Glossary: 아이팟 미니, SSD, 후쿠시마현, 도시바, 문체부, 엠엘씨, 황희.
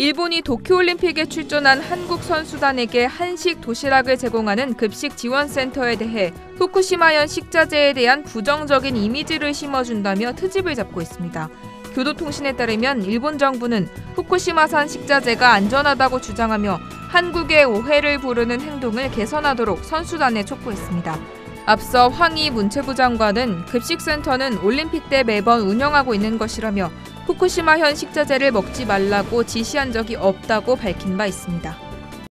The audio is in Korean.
일본이 도쿄올림픽에 출전한 한국 선수단에게 한식 도시락을 제공하는 급식지원센터에 대해 후쿠시마현 식자재에 대한 부정적인 이미지를 심어준다며 트집을 잡고 있습니다. 교도통신에 따르면 일본 정부는 후쿠시마산 식자재가 안전하다고 주장하며 한국의 오해를 부르는 행동을 개선하도록 선수단에 촉구했습니다. 앞서 황희 문체부 장관은 급식센터는 올림픽 때 매번 운영하고 있는 것이라며 후쿠시마현 식자재를 먹지 말라고 지시한 적이 없다고 밝힌 바 있습니다.